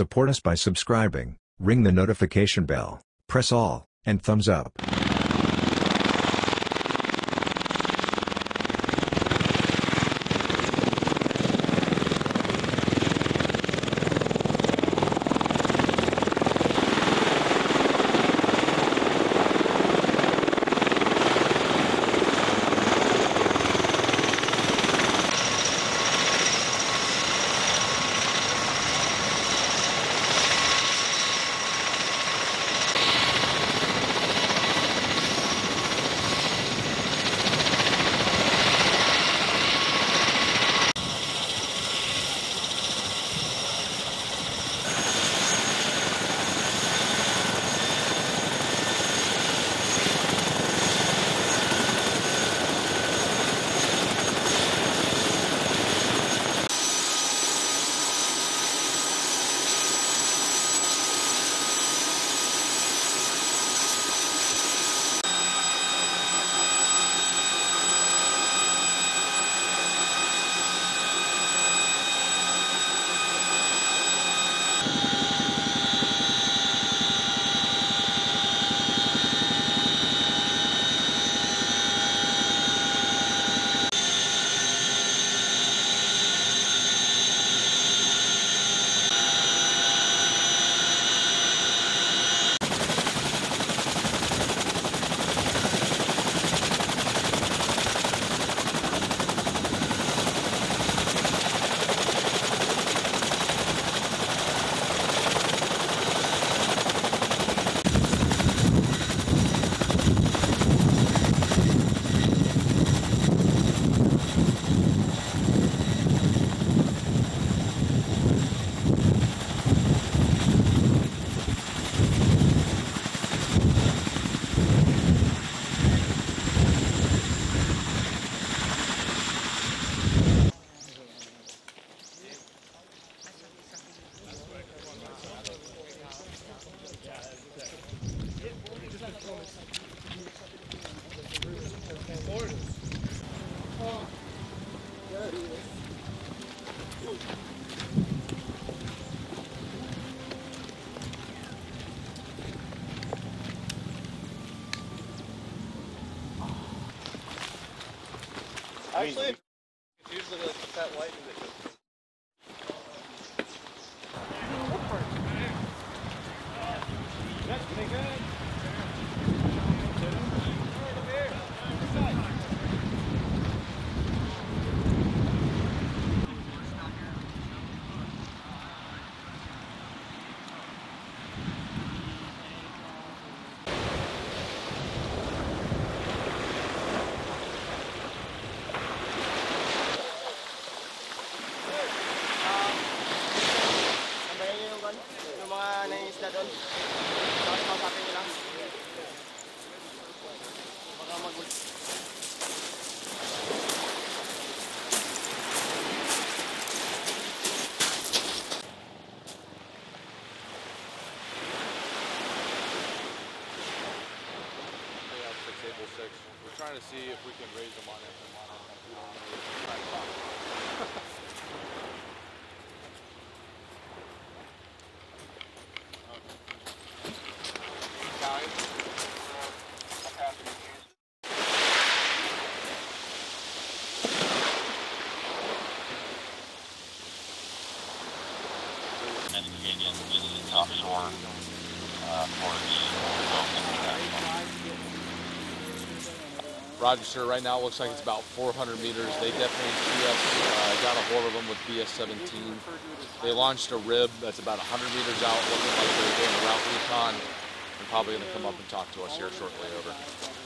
Support us by subscribing, ring the notification bell, press all, and thumbs up. Actually, it's usually like the fat lightning that just... That's pretty good. We're trying to see if we can raise them on FM1. And again, this is the top shore Roger, sir. Right now it looks like it's about 400 meters. They definitely see us, got a hold of them with BS-17. They launched a rib that's about 100 meters out, looking like they're doing a route recon, and probably going to come up and talk to us here shortly. Over.